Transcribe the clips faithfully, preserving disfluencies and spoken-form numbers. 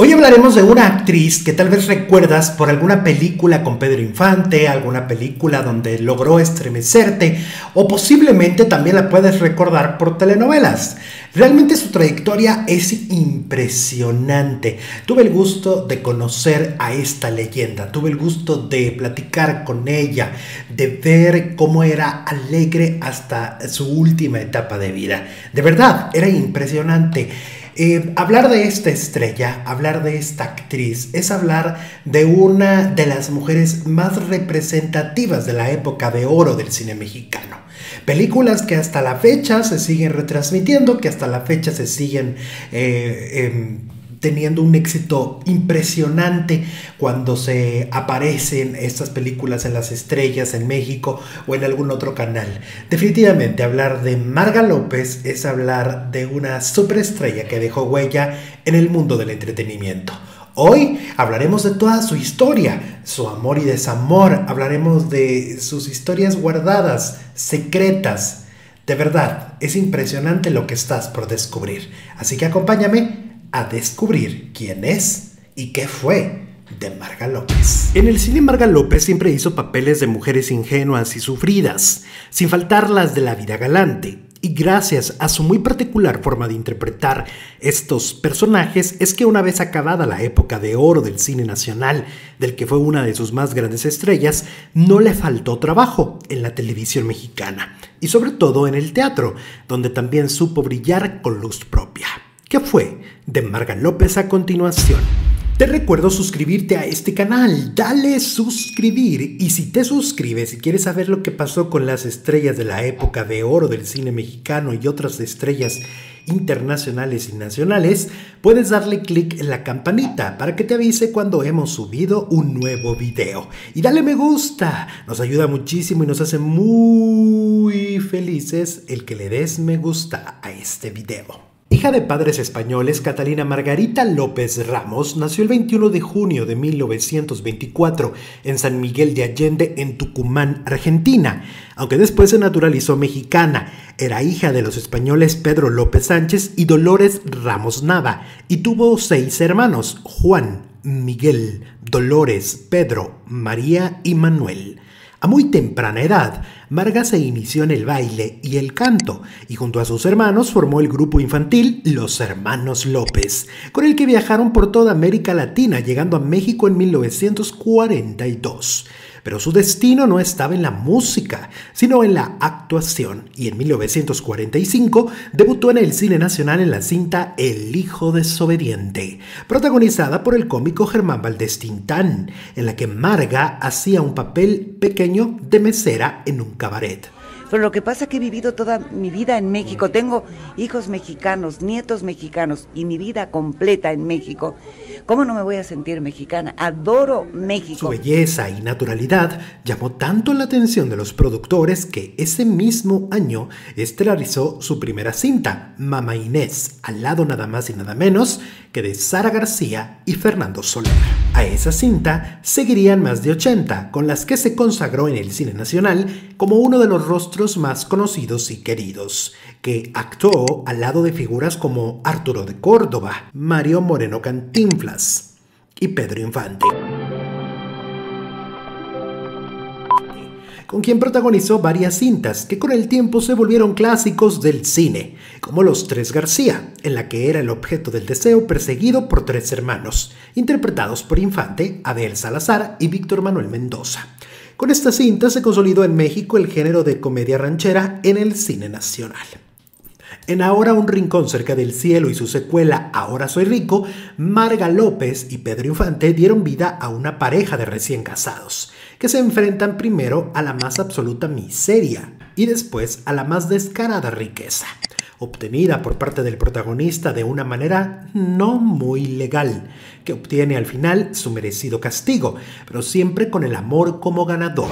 Hoy hablaremos de una actriz que tal vez recuerdas por alguna película con Pedro Infante, alguna película donde logró estremecerte, o posiblemente también la puedes recordar por telenovelas. Realmente su trayectoria es impresionante. Tuve el gusto de conocer a esta leyenda, tuve el gusto de platicar con ella, de ver cómo era alegre hasta su última etapa de vida. De verdad, era impresionante. Eh, hablar de esta estrella, hablar de esta actriz, es hablar de una de las mujeres más representativas de la época de oro del cine mexicano. Películas que hasta la fecha se siguen retransmitiendo, que hasta la fecha se siguen eh, eh, teniendo un éxito impresionante cuando se aparecen estas películas en las estrellas en México o en algún otro canal. Definitivamente hablar de Marga López es hablar de una superestrella que dejó huella en el mundo del entretenimiento. Hoy hablaremos de toda su historia, su amor y desamor, hablaremos de sus historias guardadas, secretas. De verdad, es impresionante lo que estás por descubrir. Así que acompáñame a descubrir quién es y qué fue de Marga López. En el cine, Marga López siempre hizo papeles de mujeres ingenuas y sufridas, sin faltar las de la vida galante. Y gracias a su muy particular forma de interpretar estos personajes es que una vez acabada la época de oro del cine nacional, del que fue una de sus más grandes estrellas, no le faltó trabajo en la televisión mexicana y sobre todo en el teatro, donde también supo brillar con luz propia. ¿Qué fue de Marga López a continuación? Te recuerdo suscribirte a este canal, dale suscribir, y si te suscribes y quieres saber lo que pasó con las estrellas de la época de oro del cine mexicano y otras estrellas internacionales y nacionales, puedes darle clic en la campanita para que te avise cuando hemos subido un nuevo video. Y dale me gusta, nos ayuda muchísimo y nos hace muy felices el que le des me gusta a este video. Hija de padres españoles, Catalina Margarita López Ramos nació el veintiuno de junio de mil novecientos veinticuatro en San Miguel de Allende, en Tucumán, Argentina, aunque después se naturalizó mexicana. Era hija de los españoles Pedro López Sánchez y Dolores Ramos Nava y tuvo seis hermanos: Juan, Miguel, Dolores, Pedro, María y Manuel. A muy temprana edad, Marga se inició en el baile y el canto, y junto a sus hermanos formó el grupo infantil Los Hermanos López, con el que viajaron por toda América Latina, llegando a México en mil novecientos cuarenta y dos. Pero su destino no estaba en la música, sino en la actuación, y en mil novecientos cuarenta y cinco debutó en el cine nacional en la cinta El Hijo Desobediente, protagonizada por el cómico Germán Valdés Tintán, en la que Marga hacía un papel pequeño de mesera en un cabaret. Pero lo que pasa es que he vivido toda mi vida en México, tengo hijos mexicanos, nietos mexicanos y mi vida completa en México. ¿Cómo no me voy a sentir mexicana? Adoro México. Su belleza y naturalidad llamó tanto la atención de los productores que ese mismo año estelarizó su primera cinta, Mamá Inés, al lado nada más y nada menos que de Sara García y Fernando Soler. A esa cinta seguirían más de ochenta, con las que se consagró en el cine nacional como uno de los rostros más conocidos y queridos, que actuó al lado de figuras como Arturo de Córdoba, Mario Moreno Cantinflas y Pedro Infante, con quien protagonizó varias cintas que con el tiempo se volvieron clásicos del cine, como Los Tres García, en la que era el objeto del deseo perseguido por tres hermanos, interpretados por Infante, Abel Salazar y Víctor Manuel Mendoza. Con esta cinta se consolidó en México el género de comedia ranchera en el cine nacional. En Ahora un rincón cerca del cielo y su secuela Ahora soy rico, Marga López y Pedro Infante dieron vida a una pareja de recién casados, que se enfrentan primero a la más absoluta miseria y después a la más descarada riqueza, obtenida por parte del protagonista de una manera no muy legal, que obtiene al final su merecido castigo, pero siempre con el amor como ganador.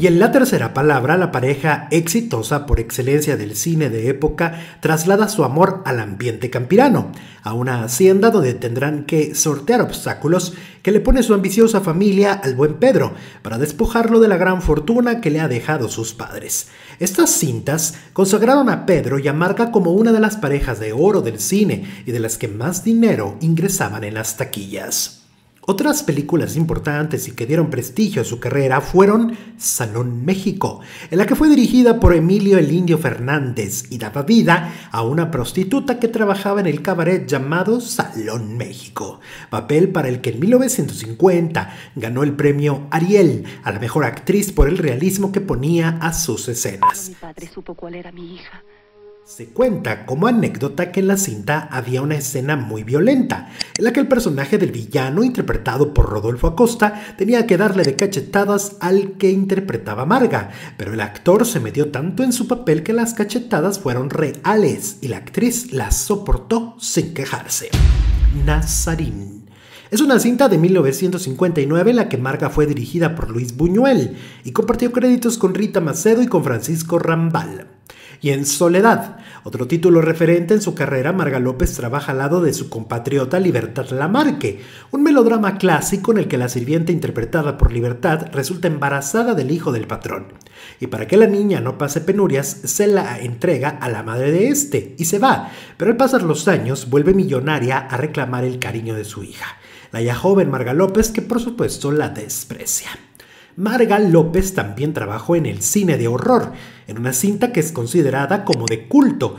Y en la tercera palabra, la pareja exitosa por excelencia del cine de época traslada su amor al ambiente campirano, a una hacienda donde tendrán que sortear obstáculos que le pone su ambiciosa familia al buen Pedro, para despojarlo de la gran fortuna que le ha dejado sus padres. Estas cintas consagraron a Pedro y a Marga como una de las parejas de oro del cine y de las que más dinero ingresaban en las taquillas. Otras películas importantes y que dieron prestigio a su carrera fueron Salón México, en la que fue dirigida por Emilio el Indio Fernández y daba vida a una prostituta que trabajaba en el cabaret llamado Salón México, papel para el que en mil novecientos cincuenta ganó el premio Ariel a la mejor actriz por el realismo que ponía a sus escenas. Mi padre supo cuál era mi hija. Se cuenta como anécdota que en la cinta había una escena muy violenta, en la que el personaje del villano, interpretado por Rodolfo Acosta, tenía que darle de cachetadas al que interpretaba a Marga, pero el actor se metió tanto en su papel que las cachetadas fueron reales y la actriz las soportó sin quejarse. Nazarín. Es una cinta de mil novecientos cincuenta y nueve en la que Marga fue dirigida por Luis Buñuel y compartió créditos con Rita Macedo y con Francisco Rambal. Y en Soledad, otro título referente en su carrera, Marga López trabaja al lado de su compatriota Libertad Lamarque, un melodrama clásico en el que la sirvienta interpretada por Libertad resulta embarazada del hijo del patrón. Y para que la niña no pase penurias, se la entrega a la madre de este y se va, pero al pasar los años vuelve millonaria a reclamar el cariño de su hija, la ya joven Marga López, que por supuesto la desprecia. Marga López también trabajó en el cine de horror, en una cinta que es considerada como de culto,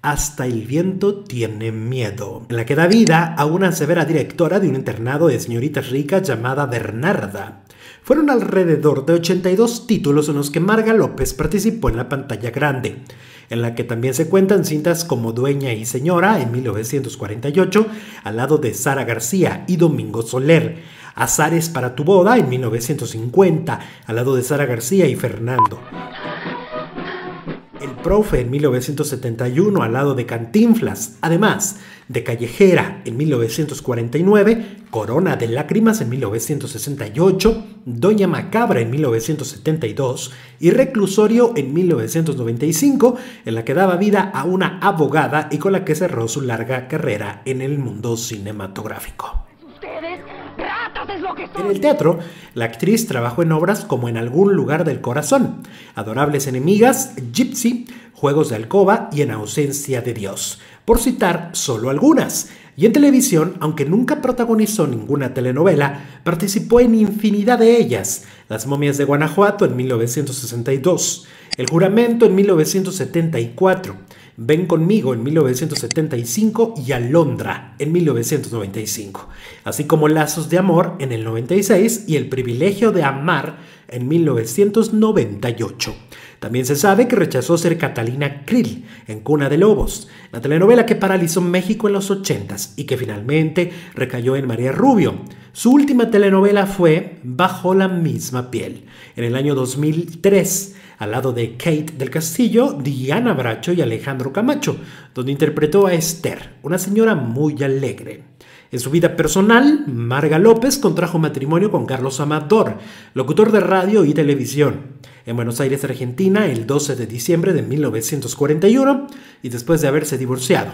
Hasta el viento tiene miedo, en la que da vida a una severa directora de un internado de señoritas ricas llamada Bernarda. Fueron alrededor de ochenta y dos títulos en los que Marga López participó en la pantalla grande, en la que también se cuentan cintas como Dueña y Señora en mil novecientos cuarenta y ocho, al lado de Sara García y Domingo Soler, Azares para tu boda en mil novecientos cincuenta, al lado de Sara García y Fernando, El Profe en mil novecientos setenta y uno, al lado de Cantinflas, además de Callejera en mil novecientos cuarenta y nueve, Corona de Lágrimas en mil novecientos sesenta y ocho, Doña Macabra en mil novecientos setenta y dos y Reclusorio en mil novecientos noventa y cinco, en la que daba vida a una abogada y con la que cerró su larga carrera en el mundo cinematográfico. En el teatro, la actriz trabajó en obras como En algún lugar del corazón, Adorables enemigas, Gypsy, Juegos de alcoba y En ausencia de Dios, por citar solo algunas. Y en televisión, aunque nunca protagonizó ninguna telenovela, participó en infinidad de ellas. Las momias de Guanajuato en mil novecientos sesenta y dos, El juramento en mil novecientos setenta y cuatro, Ven conmigo en mil novecientos setenta y cinco y Alondra en mil novecientos noventa y cinco, así como Lazos de amor en el noventa y seis y El privilegio de amar en mil novecientos noventa y ocho. También se sabe que rechazó ser Catalina Krill en Cuna de Lobos, la telenovela que paralizó México en los ochentas y que finalmente recayó en María Rubio. Su última telenovela fue Bajo la misma piel, en el año dos mil tres, al lado de Kate del Castillo, Diana Bracho y Alejandro Camacho, donde interpretó a Esther, una señora muy alegre. En su vida personal, Marga López contrajo matrimonio con Carlos Amador, locutor de radio y televisión, en Buenos Aires, Argentina, el doce de diciembre de mil novecientos cuarenta y uno, y después de haberse divorciado.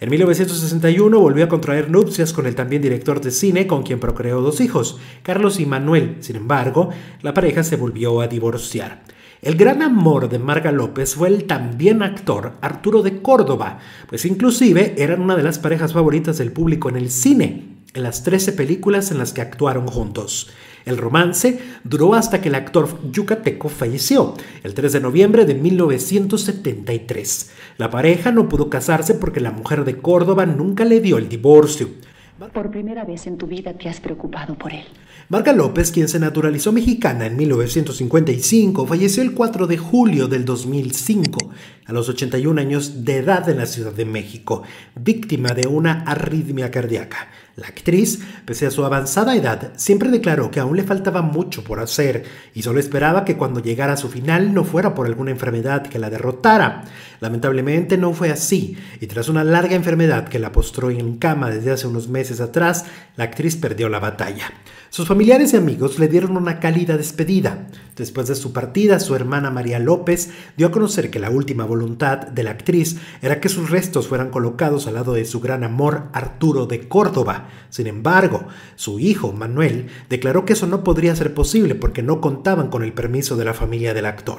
En mil novecientos sesenta y uno volvió a contraer nupcias con el también director de cine, con quien procreó dos hijos, Carlos y Manuel. Sin embargo, la pareja se volvió a divorciar. El gran amor de Marga López fue el también actor Arturo de Córdoba, pues inclusive eran una de las parejas favoritas del público en el cine, en las trece películas en las que actuaron juntos. El romance duró hasta que el actor yucateco falleció, el tres de noviembre de mil novecientos setenta y tres. La pareja no pudo casarse porque la mujer de Córdoba nunca le dio el divorcio. Por primera vez en tu vida te has preocupado por él. Marga López, quien se naturalizó mexicana en mil novecientos cincuenta y cinco, falleció el cuatro de julio del dos mil cinco, a los ochenta y un años de edad en la Ciudad de México, víctima de una arritmia cardíaca. La actriz, pese a su avanzada edad, siempre declaró que aún le faltaba mucho por hacer y solo esperaba que cuando llegara a su final no fuera por alguna enfermedad que la derrotara. Lamentablemente no fue así, y tras una larga enfermedad que la postró en cama desde hace unos meses atrás, la actriz perdió la batalla. Sus familiares y amigos le dieron una cálida despedida. Después de su partida, su hermana María López dio a conocer que la última voluntad de la actriz era que sus restos fueran colocados al lado de su gran amor, Arturo de Córdoba. Sin embargo, su hijo, Manuel, declaró que eso no podría ser posible porque no contaban con el permiso de la familia del actor.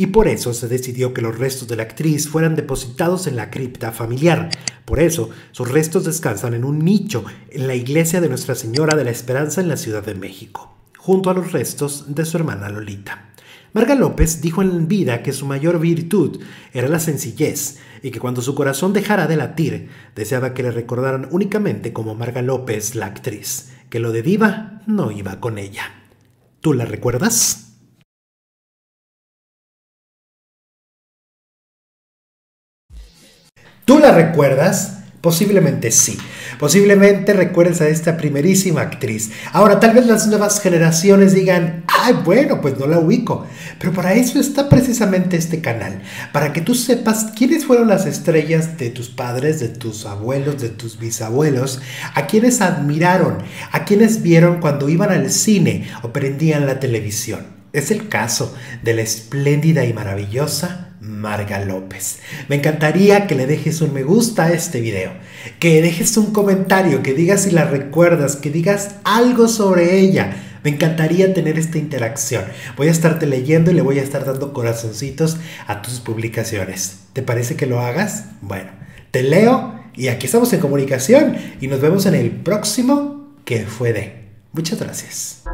Y por eso se decidió que los restos de la actriz fueran depositados en la cripta familiar. Por eso, sus restos descansan en un nicho en la iglesia de Nuestra Señora de la Esperanza en la Ciudad de México, junto a los restos de su hermana Lolita. Marga López dijo en vida que su mayor virtud era la sencillez y que cuando su corazón dejara de latir, deseaba que le recordaran únicamente como Marga López, la actriz, que lo de diva no iba con ella. ¿Tú la recuerdas? ¿Tú la recuerdas? Posiblemente sí, posiblemente recuerdes a esta primerísima actriz. Ahora, tal vez las nuevas generaciones digan, ay, bueno, pues no la ubico. Pero para eso está precisamente este canal, para que tú sepas quiénes fueron las estrellas de tus padres, de tus abuelos, de tus bisabuelos, a quienes admiraron, a quienes vieron cuando iban al cine o prendían la televisión. Es el caso de la espléndida y maravillosa Marga López. Me encantaría que le dejes un me gusta a este video, que dejes un comentario, que digas si la recuerdas, que digas algo sobre ella. Me encantaría tener esta interacción. Voy a estarte leyendo y le voy a estar dando corazoncitos a tus publicaciones. ¿Te parece que lo hagas? Bueno, te leo y aquí estamos en comunicación y nos vemos en el próximo que fue de. Muchas gracias.